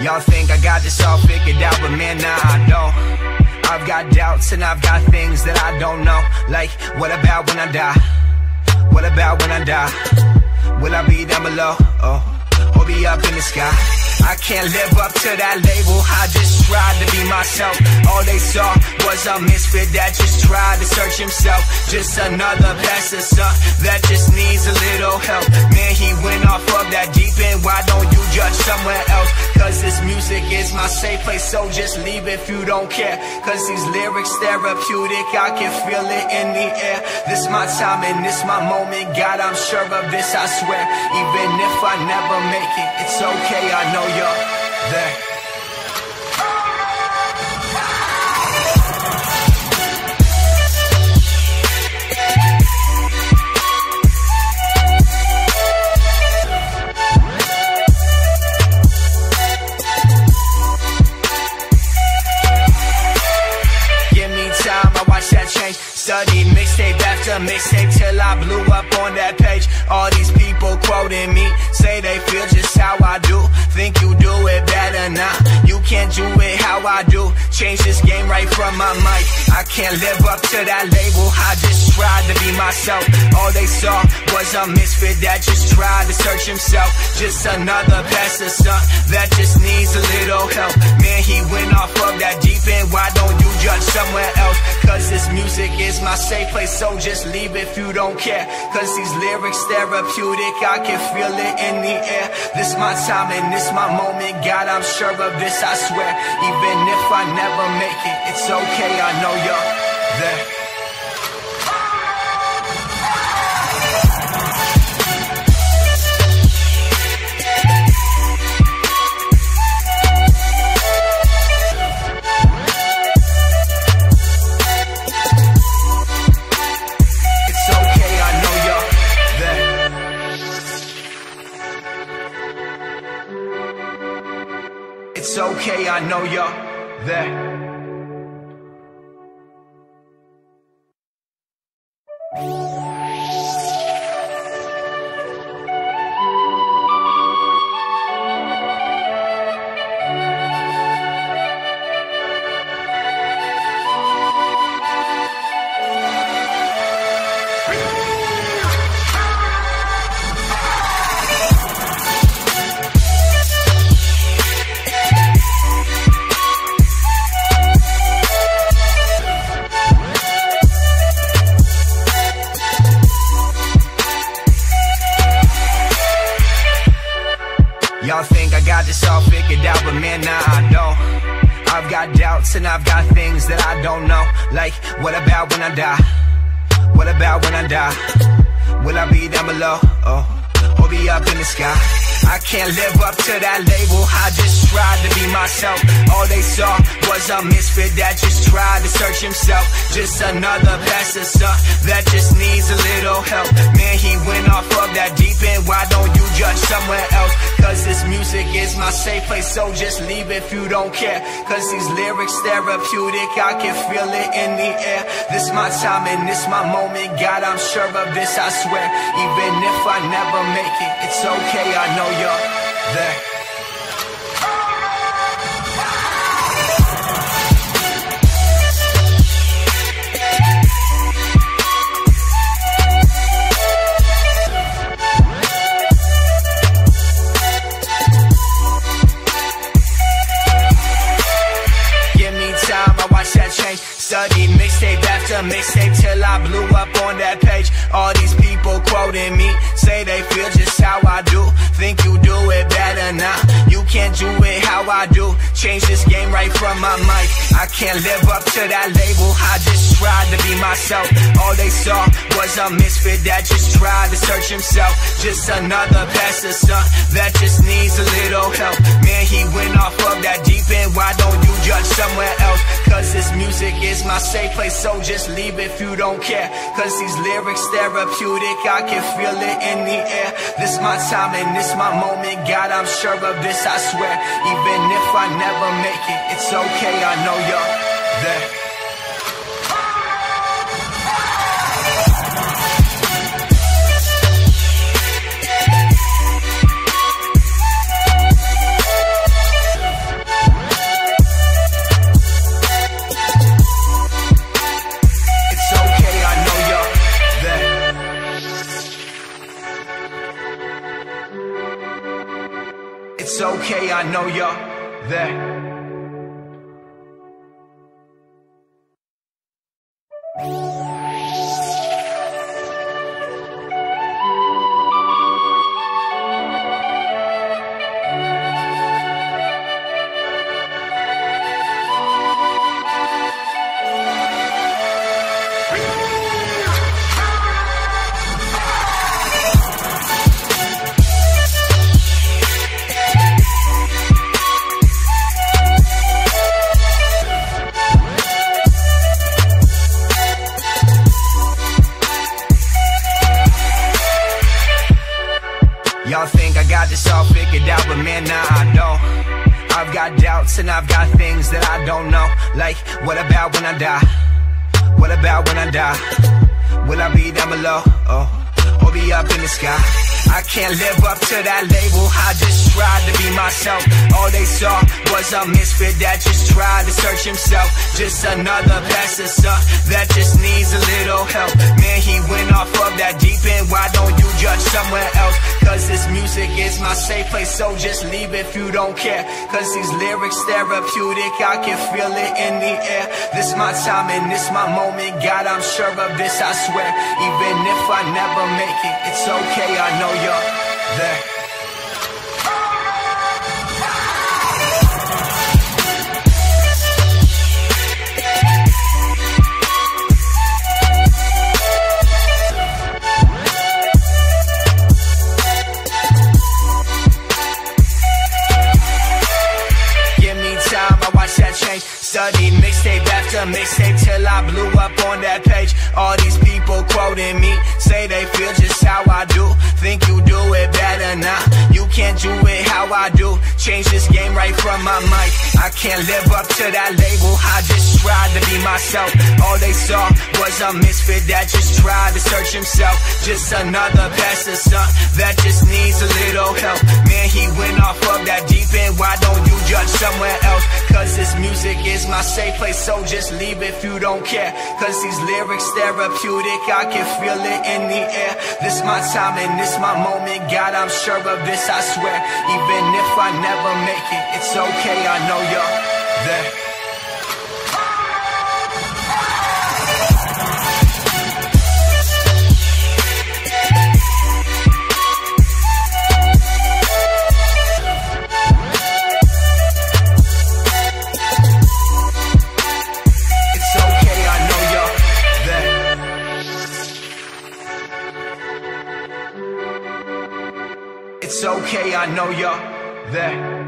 Y'all think I got this all figured out, but man, nah, I don't. I've got doubts and I've got things that I don't know. Like, what about when I die? What about when I die? Will I be down below? Oh, or be up in the sky? I can't live up to that label, I just tried to be myself. All they saw was a misfit that just tried to search himself. Just another passer that just needs a little help. Man, he went off of that deep end, why don't you judge somewhere else? Cause this music is my safe place, so just leave if you don't care. Cause these lyrics therapeutic, I can feel it in the air. This my time and this my moment, God, I'm sure of this, I swear. Even if I never make it, it's okay, I know you're there. Studied mixtape after mixtape till I blew up on that page. All these people quoting me, say they feel just how I do. Think you do it better now, nah, you can't do it how I do. Change this game right from my mic. I can't live up to that label, I just tried to be myself. All they saw was a misfit that just tried to search himself. Just another passer that just needs a little help. Man, he went off of that deep end, why don't you judge somewhere else? Cause this music is my safe place, so just leave if you don't care. Cause these lyrics therapeutic, I can feel it in the air. This my time and this my moment, God, I'm sure of this, I swear. Even if I never make it, it's okay, I know you're there. It's okay, I know you're there. Y'all think I got this all figured out, but man, nah, I don't. I've got doubts and I've got things that I don't know. Like, what about when I die? What about when I die? Will I be down below? Oh, or be up in the sky? I can't live up to that label, I just tried to be myself. All they saw was a misfit that just tried to search himself. Just another passer that just needs a little help. Man, he went off of that deep end, why don't you judge somewhere else? Cause this music is my safe place, so just leave if you don't care. Cause these lyrics therapeutic, I can feel it in the air. This my time and this my moment, God, I'm sure of this, I swear. Even if I never make it, it's okay, I know you're there. Studied mixtape after mixtape till I blew up on that page. All these people quoting me, say they feel just how I do. Think you do it better now, nah, you can't do it how why I do change this game right from my mic. I can't live up to that label, I just tried to be myself. All they saw was a misfit that just tried to search himself. Just another pastor son that just needs a little help. Man, he went off of that deep end, why don't you judge somewhere else? Cause this music is my safe place, so just leave if you don't care. Cause these lyrics therapeutic, I can feel it in the air. This my time and this my moment, God, I'm sure of this, I swear. Even if I never make it, it's okay, I know you're there. It's okay, I know you're there. Y'all think I got this all figured out, but man, nah, I don't. I've got doubts and I've got things that I don't know. Like, what about when I die? What about when I die? Will I be down below? Oh, or be up in the sky? I can't live up to that label, I just tried to be myself. All they saw was a misfit that just tried to search himself. Just another pastor son that just needs a little help. Man, he went off of that deep end, why don't you judge somewhere else? Cause this music is my safe place, so just leave if you don't care. Cause these lyrics therapeutic, I can feel it in the air. This my time and this my moment, God, I'm sure of this, I swear. Even if I never make it, it's okay, I know you're there. Give me time, I watch that change. Studied mixtape after mixtape till I blew up on that page. All these people quoting me say they feel just how I do. Think you do it better now, nah, you can't do it how I do. Change this game right from my mic. I can't live up to that label, I just tried to be myself. All they saw was a misfit that just tried to search himself. Just another pastor's son that just needs a little help. Man, he went off of that deep end, why don't you judge somewhere else? Cause this music is my safe place, so just leave if you don't care. Cause these lyrics therapeutic, I can feel it in the air. This my time and this my moment, God, I'm sure of this, I swear. Even if I never make it, it's okay, I know you're there. It's okay, I know you're there.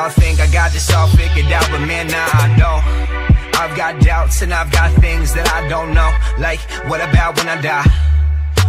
Y'all think I got this all figured out, but man, nah, I don't. I've got doubts and I've got things that I don't know. Like, what about when I die?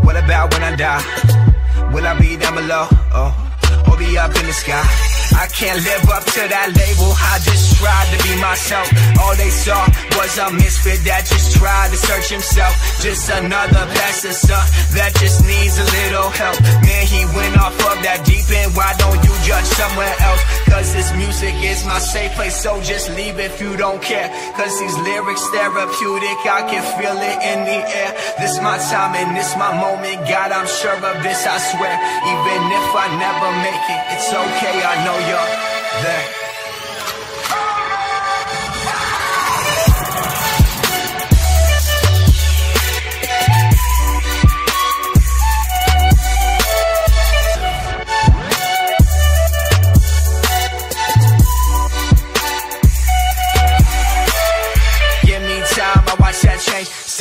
What about when I die? Will I be down below? Oh, or be up in the sky? I can't live up to that label, I just tried to be myself. All they saw was a misfit that just tried to search himself. Just another passer son that just needs a little help. Man, he went off of that deep end, why don't you judge somewhere else? Cause this music is my safe place, so just leave if you don't care. Cause these lyrics therapeutic, I can feel it in the air. This my time and this my moment, God, I'm sure of this, I swear. Even if I never make it, it's okay, I know you're there.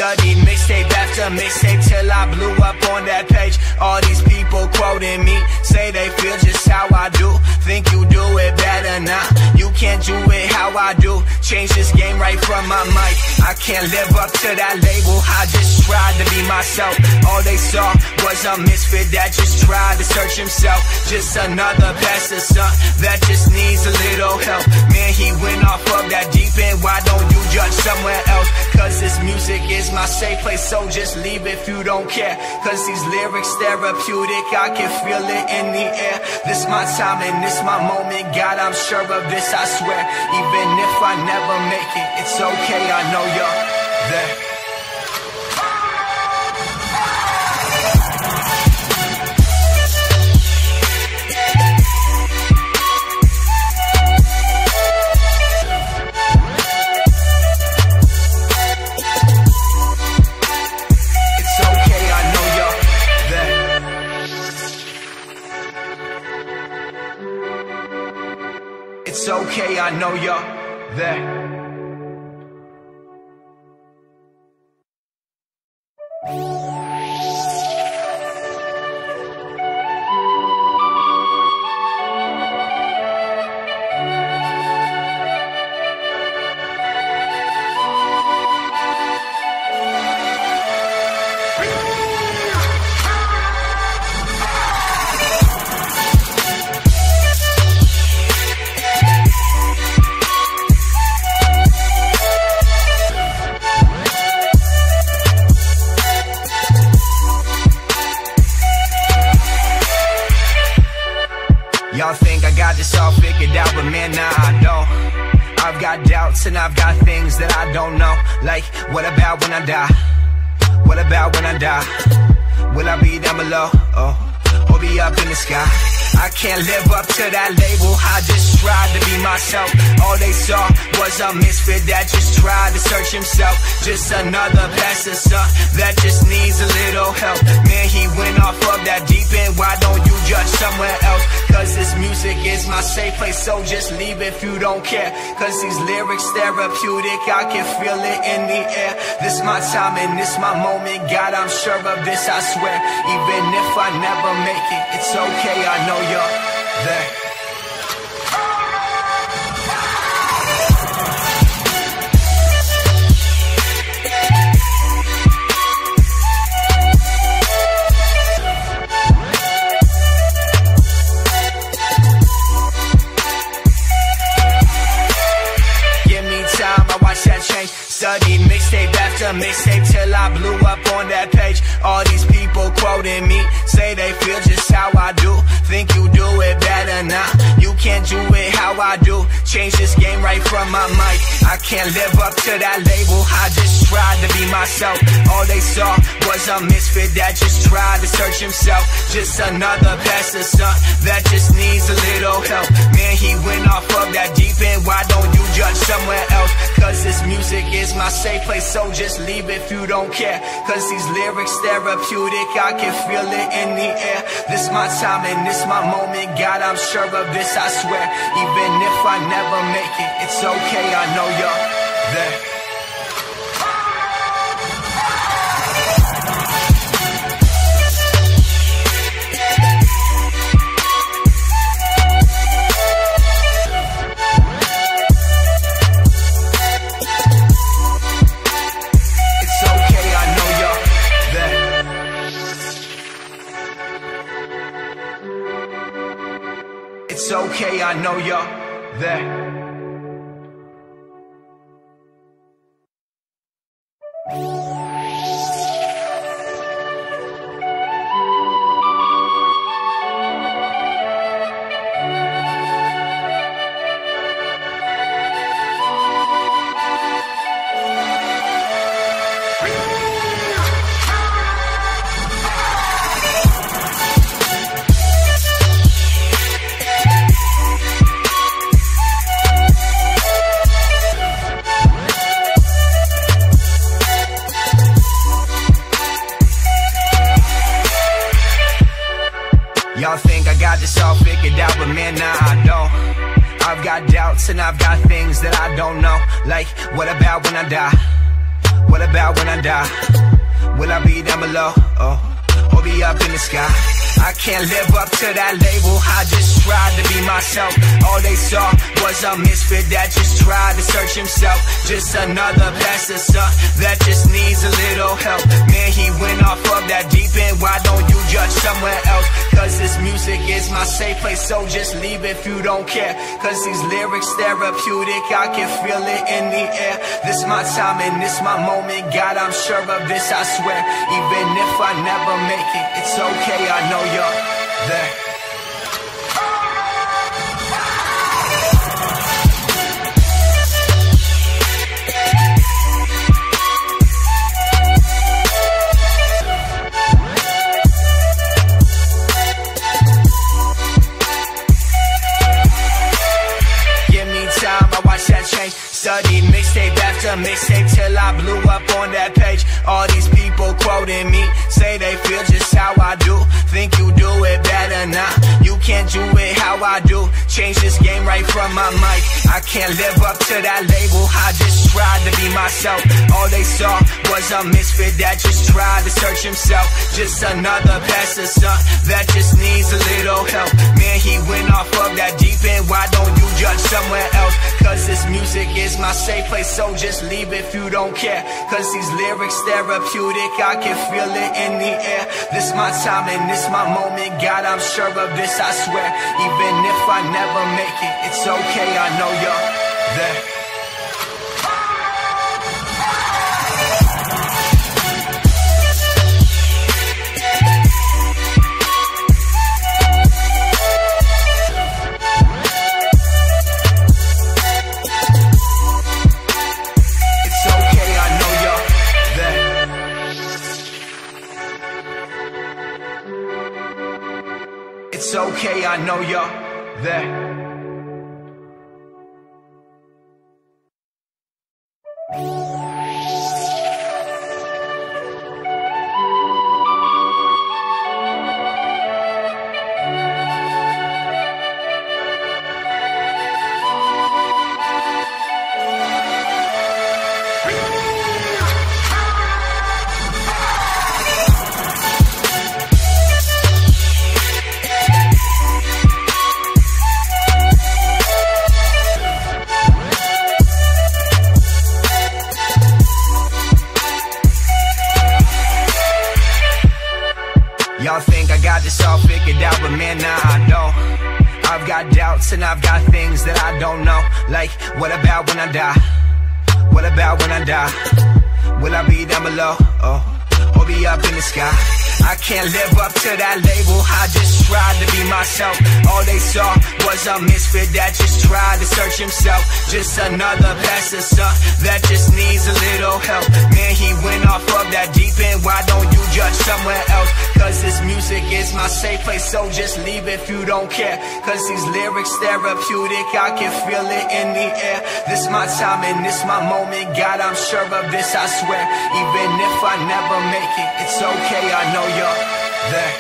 Studied mixtape after mixtape till I blew up on that page. All these people quoting me, say they feel just how I do. Think you do it better now, you can't do it how I do. Change this game right from my mic. I can't live up to that label, I just tried to be myself. All they saw was a misfit that just tried to search himself. Just another passer son that just needs a little help. Man, he went off of that deep end, why don't you judge somewhere else? Cause this music is my safe place, so just leave if you don't care. Cause these lyrics therapeutic, I can feel it in the air. This my time and this my moment, God, I'm sure of this, I swear. Even if I never make it, it's okay, I know you're there. It's okay, I know you're there. Y'all think I got this all figured out, but man, nah, I don't. I've got doubts and I've got things that I don't know. Like, what about when I die? What about when I die? Will I be down below? Oh, or be up in the sky? I can't live up to that label, I just tried to be myself. All they saw was a misfit that just tried to search himself. Just another passer son that just needs a little help. Man, he went off of that deep end, why don't you judge somewhere else? Cause this music is my safe place, so just leave if you don't care. Cause these lyrics therapeutic, I can feel it in the air. This my time and this my moment, God, I'm sure of this, I swear. Even if I never make it, it's okay, I know you're there. Studied mixtape after mixtape till I blew up on that page. All these people quoting me, say they feel just how I do. Think you do it better now, you can't do it how I do. Change this game right from my mic. I can't live up to that label, I just tried to be myself. All they saw was a misfit that just tried to search himself. Just another passer son that just needs a little help. Man, he went off of that deep end, why don't you judge somewhere else? Cause this music is my safe place, so just leave if you don't care. Cause these lyrics therapeutic, I can feel it in the air. This my time and this my moment, God, I'm sure of this, I swear. Even if I never make it, it's okay, I know you're there. I know you're there. Y'all think I got this all figured out, but man, nah, I don't. I've got doubts and I've got things that I don't know. Like, what about when I die? What about when I die? Will I be down below? Oh, or be up in the sky? I can't live up to that label, I just tried to be myself. All they saw was a misfit that just tried to search himself. Just another passer that just needs a little help. Man, he went off of that deep end, why don't you judge somewhere else? Cause this music is my safe place, so just leave if you don't care. Cause these lyrics therapeutic, I can feel it in the air. This my time and this my moment, God, I'm sure of this, I swear. Even if I never make it, it's okay, I know you're there. Studied mixtape after mixtape till I blew up on that page. All these people quoting me say they feel just how I do. Think you do it better now, nah, you can't do it how I do. Change this game right from my mic. I can't live up to that label, I just tried to be myself. All they saw was a misfit that just tried to search himself. Just another passer that just needs a little help. Man, he went off of that deep end, why don't you judge somewhere else? Cause this music is my safe place, so just leave if you don't care. Cause these lyrics therapeutic, I can feel it in the air. This my time and this my moment, God, I'm sure of this, I swear. Even if I never make it, it's okay, I know you're there. It's okay, I know you're there. Y'all think I got this all figured out, but man, nah, I don't. I've got doubts and I've got things that I don't know. Like, what about when I die? What about when I die? Will I be down below? Oh, or be up in the sky? I can't live up to that label, I just tried to be myself. All they saw was a misfit that just tried to search himself. Just another passer that just needs a little help. Man, he went off of that deep end, why don't you judge somewhere else? Cause this music is my safe place, so just leave if you don't care. Cause these lyrics therapeutic, I can feel it in the air. This my time and this my moment, God, I'm sure of this, I swear. Even if I never make it, it's okay, I know you're there.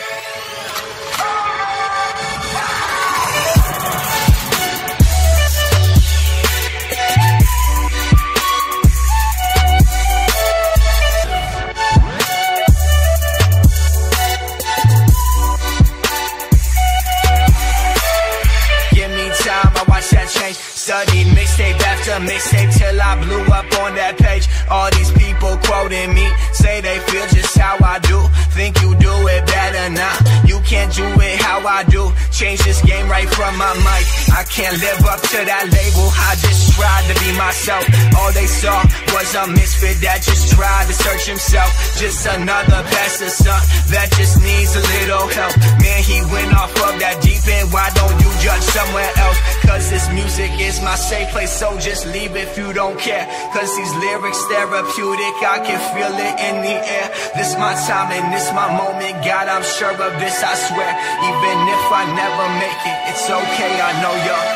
Studied mixtape after mixtape till I blew up on that page. All these people quoting me say they feel just how I do. Think you do it better now, nah, you can't do it how I do. Change this game right from my mic. I can't live up to that label, I just tried to be myself. All they saw was a misfit that just tried to search himself. Just another pastor son that just needs a little help. Man, he went off of that deep end, why don't you judge somewhere else? Cause this music is my safe place, so just leave if you don't care. Cause these lyrics therapeutic, I can feel it in the air. This my time and this my moment, God, I'm sure of this, I swear. Even if I never make it, it's okay, I know you're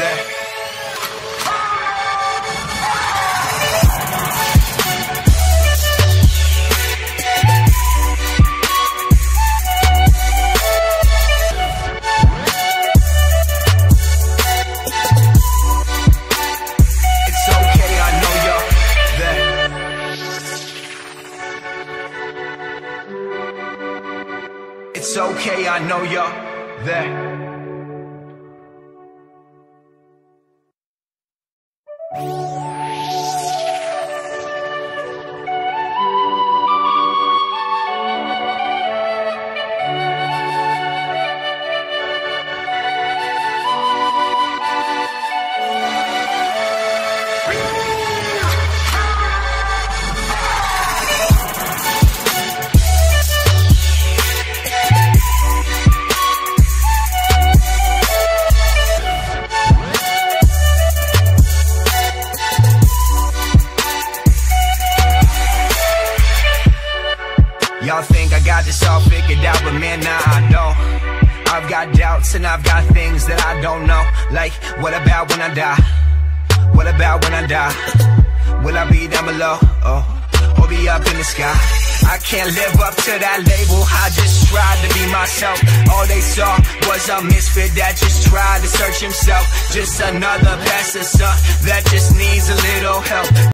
there. It's okay, I know you're there. Y'all think I got this all figured out, but man, nah, I don't. I've got doubts and I've got things that I don't know. Like, what about when I die? What about when I die? Will I be down below? Oh, or be up in the sky? I can't live up to that label, I just tried to be myself. All they saw was a misfit that just tried to search himself. Just another pastor son that just needs a little help.